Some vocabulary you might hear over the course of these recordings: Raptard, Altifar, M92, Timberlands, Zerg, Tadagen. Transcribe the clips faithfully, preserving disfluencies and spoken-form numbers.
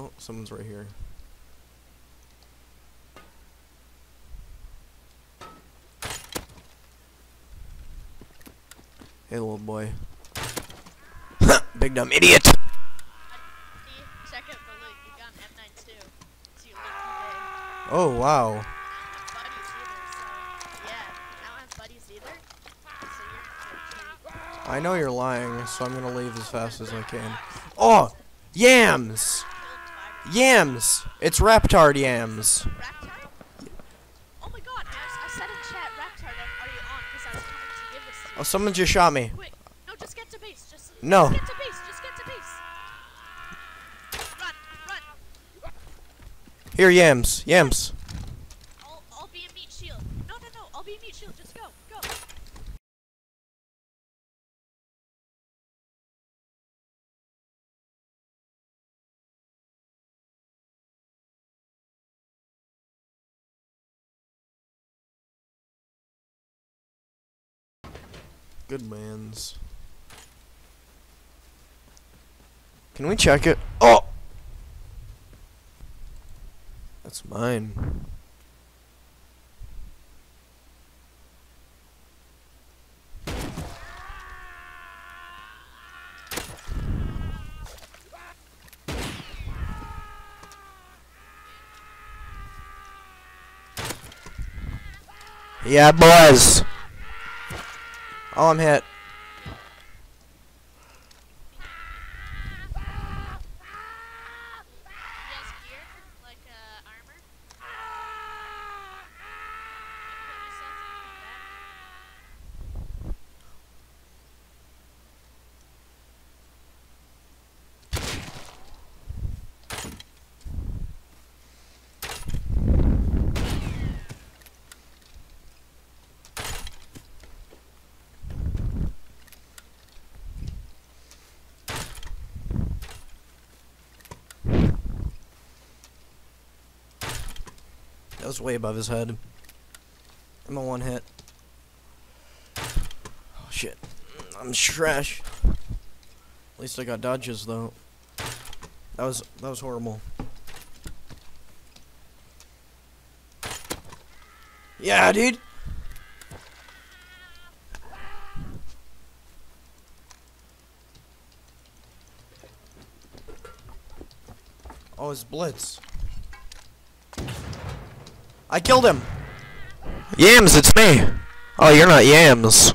Oh, someone's right here. Hey, little boy. Big dumb idiot! Check out the loot. You got an M ninety-two. So you look today. Oh, wow. I know you're lying, so I'm gonna leave as fast as I can. Oh! Yams! Yams! It's Raptard yams. Raptard? Oh my god, I, I said in chat, Raptard, are you on? Because I was coming to give this to you. Oh, someone just shot me. Quick. No, just get to base. Just, no. Just get to base. Just get to base. Run, run. Here, yams. Yams. I'll, I'll be a meat shield. No, no, no. I'll be a meat shield. Just go. Go. Good man's. Can we check it? Oh! That's mine. Yeah, boys! Oh, I'm hit. He has gear, like uh, armor. That was way above his head. I'm a one hit. Oh shit. I'm trash. At least I got dodges though. That was that was horrible. Yeah, dude. Oh, it's Blitz. I killed him! Yams, it's me! Oh, you're not Yams.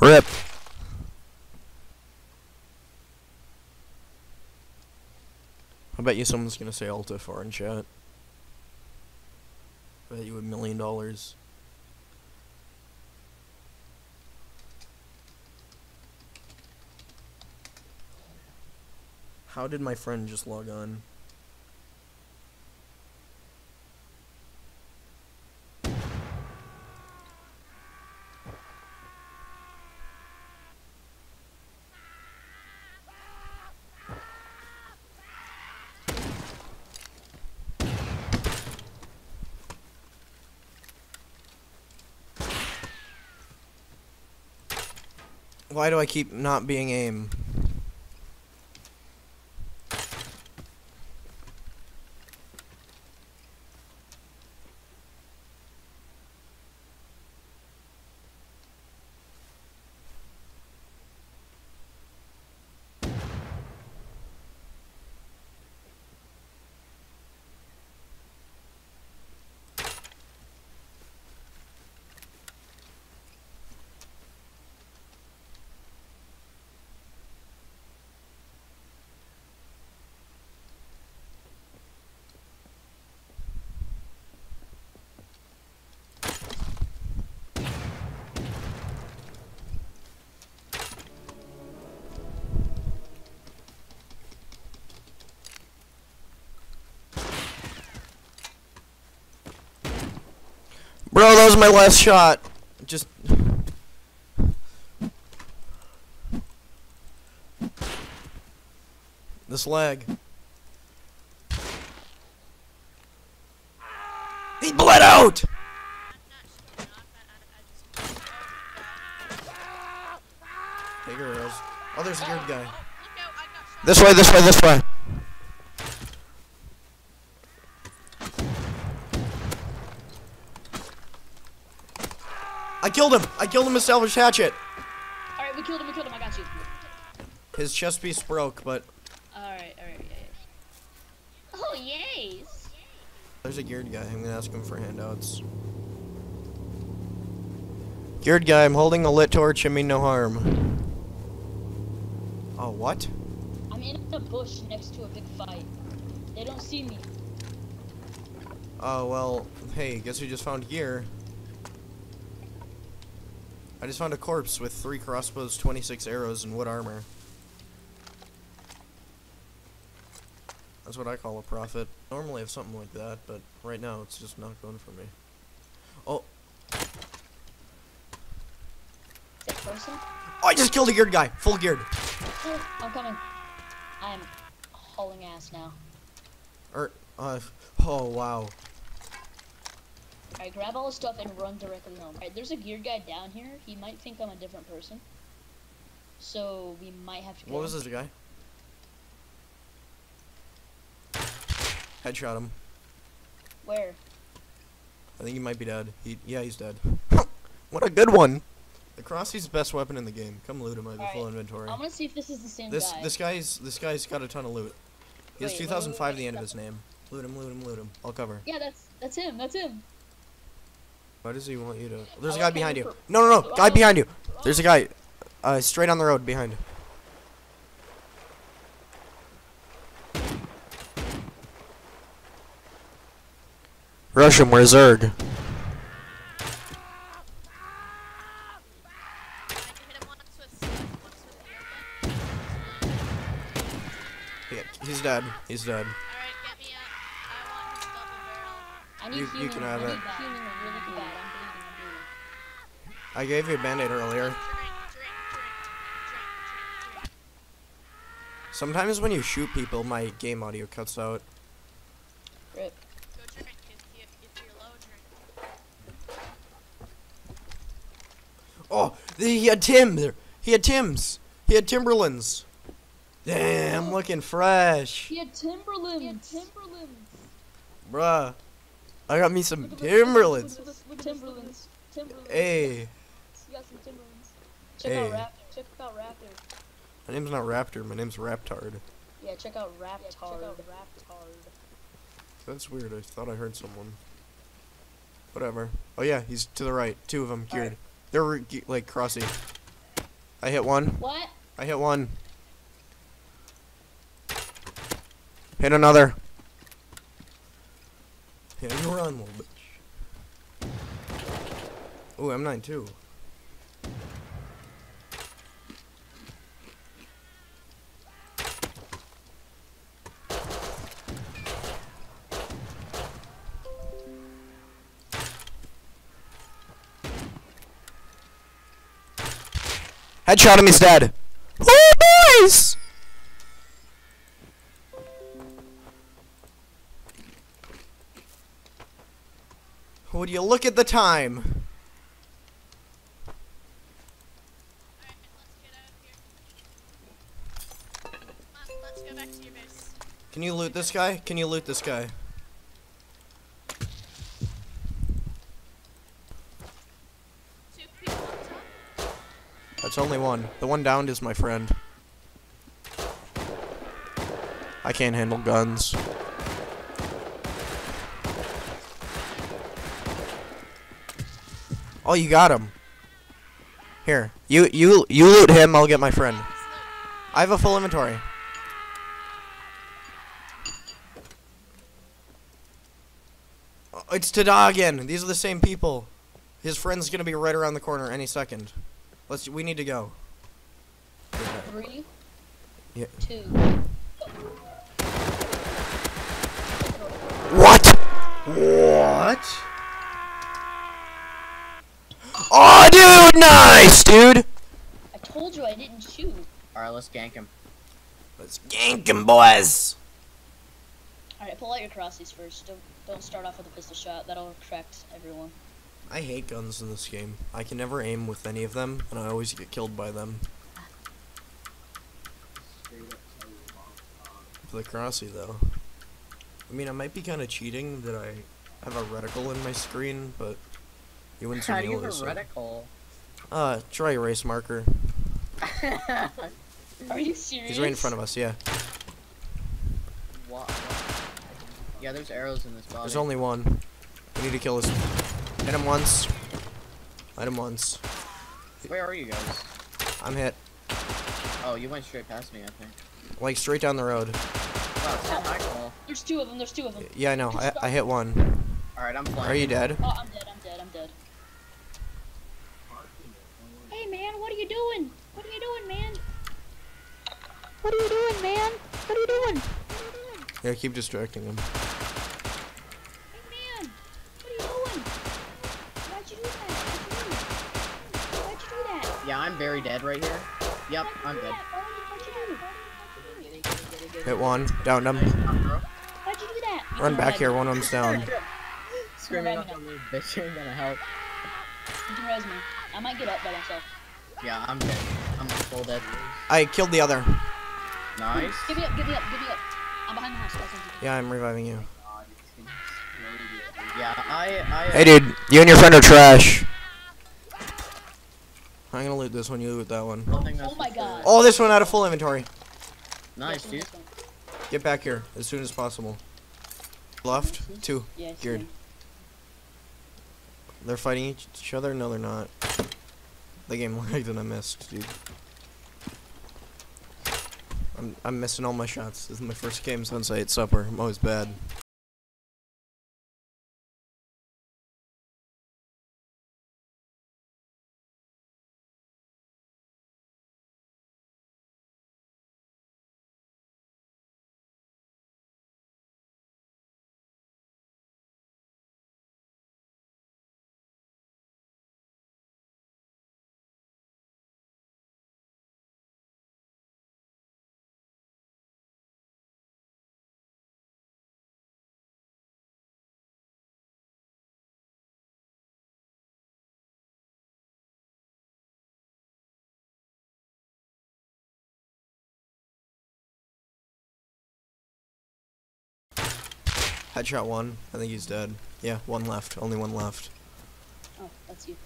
Rip. I bet you someone's gonna say Altifar in chat. I bet you a million dollars. How did my friend just log on? Why do I keep not being aim? Bro, that was my last shot. Just this lag. He bled out. Hey girls. Oh, there's a weird guy. This way, this way, this way. killed him! I killed him with salvage hatchet! Alright, we killed him, we killed him, I got you. His chest piece broke, but... Alright, alright, yeah, yeah. Oh, yes! There's a geared guy, I'm gonna ask him for handouts. Geared guy, I'm holding a lit torch, I mean no harm. Oh, what? I'm in the bush next to a big fight. They don't see me. Oh, well, hey, guess who just found gear? I just found a corpse with three crossbows, twenty-six arrows, and wood armor. That's what I call a profit. Normally I have something like that, but right now it's just not going for me. Oh! That person? Oh, I just killed a geared guy! Full geared! I'm coming. I'm hauling ass now. Er, uh, oh wow. Alright, grab all the stuff and run directly home. Alright, there's a geared guy down here. He might think I'm a different person. So, we might have to go. What was this guy? Headshot him. Where? I think he might be dead. He, yeah, he's dead. What a good one! The crossy's the best weapon in the game. Come loot him. I have a full inventory. I want to see if this is the same this, guy. This guy's, this guy's got a ton of loot. He has two thousand five at the end of his name. Loot him, loot him, loot him. I'll cover. Yeah, that's, that's him, that's him. Why does he want you to... There's a guy behind you. No, no, no, guy behind you. There's a guy uh, straight on the road behind you. Rush him, where's Zerg? Yeah, he's dead. He's dead. You, you can have it. I gave you a band-aid earlier. Sometimes when you shoot people, my game audio cuts out. Rip. Oh, he had Tim there. He had Tim's. He had Timberlands. Damn, looking fresh. He had Timberlands. He had Timberlands. Bruh. I got me some Timberlands. Timberlands. Timberlands. Hey. You got some Timberlands. Check hey. out Raptard. Check out Raptard. My name's not Raptor. My name's Raptard. Yeah, check out Raptard. Yeah, check out Raptard. That's weird. I thought I heard someone. Whatever. Oh yeah, he's to the right. Two of them geared. Right. They're like crossy. I hit one. What? I hit one. Hit another. Yeah, you run, little bitch. Ooh, M ninety-two. Headshot him, he's dead. Oh, nice! Would you look at the time? All right, let's get out of here. Let's go back to your base. Can you loot this guy? Can you loot this guy? Two people on top. That's only one. The one downed is my friend. I can't handle guns. Oh, you got him. Here, you you you loot him. I'll get my friend. I have a full inventory. Oh, it's Tadagen. These are the same people. His friend's gonna be right around the corner any second. Let's. We need to go. Three. Yeah. Two. What? What? Oh, dude, nice, dude! I told you I didn't shoot. Alright, let's gank him. Let's gank him, boys! Alright, pull out your crossies first. Don't, don't start off with a pistol shot. That'll attract everyone. I hate guns in this game. I can never aim with any of them, and I always get killed by them. For the crossie, though. I mean, I might be kind of cheating that I have a reticle in my screen, but... You wouldn't surveil you this. How do you have a reticle? Uh, dry erase marker. Are you serious? He's right in front of us, yeah. Wow. Yeah, there's arrows in this body. There's only one. We need to kill this. Hit him once. Hit him once. Where are you guys? I'm hit. Oh, you went straight past me, I think. Like, straight down the road. Wow, it's not my call. There's two of them, there's two of them. Yeah, I know. I, I hit one. Alright, I'm flying. Are you dead? Oh, I'm dead, I'm dead, I'm dead. Hey, man, what are you doing? What are you doing, man? What are you doing, man? What are you doing? What are you doing? Yeah, keep distracting him. Hey, man! What are you doing? Why'd you do that? Why'd you do that? Why'd you do that? Yeah, I'm very dead right here. Yep, I'm dead. Hit one. Downed him. Why'd you do that? Run back here. One of them's down. Screaming up on me, bitch. You're gonna help. You can res me. I might get up by myself. Yeah, I'm dead. I'm full dead. I killed the other. Nice. Give me up, give me up, give me up. I'm behind the house. Yeah, I'm reviving you. Yeah, I, I... Hey, dude. You and your friend are trash. I'm gonna loot this one. You loot that one. Oh, my God. Oh, this one out of full inventory. Nice, dude. Get back here as soon as possible. Left. Two. Yeah, geared. Same. They're fighting each other? No, they're not. The game lagged and I missed, dude. I'm, I'm missing all my shots. This is my first game since I ate supper. I'm always bad. Headshot one. I think he's dead. Yeah, one left. Only one left. Oh, that's you.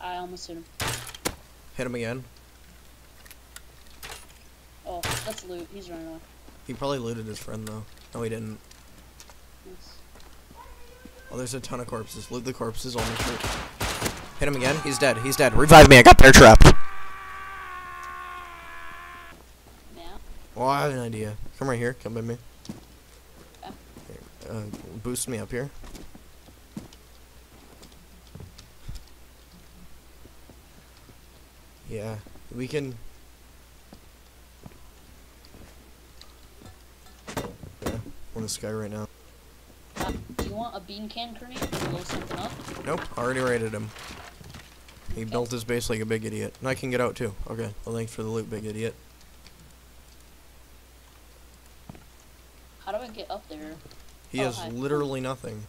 I almost hit him. Hit him again. Oh, that's loot. He's running away. He probably looted his friend, though. No, he didn't. Yes. Oh, there's a ton of corpses. Loot the corpses. I'll make sure. Hit him again. He's dead. He's dead. Revive me. I got bear trapped. Oh, I have an idea. Come right here. Come with me. Yeah. Here, uh, boost me up here. Yeah, we can. Yeah, on this guy right now. Uh, do you want a bean can grenade to blow something up? Nope, I already raided him. He okay. built his base like a big idiot, and I can get out too. Okay, well, thanks for the loot, big idiot. How do I get up there? He oh, has hi. literally nothing.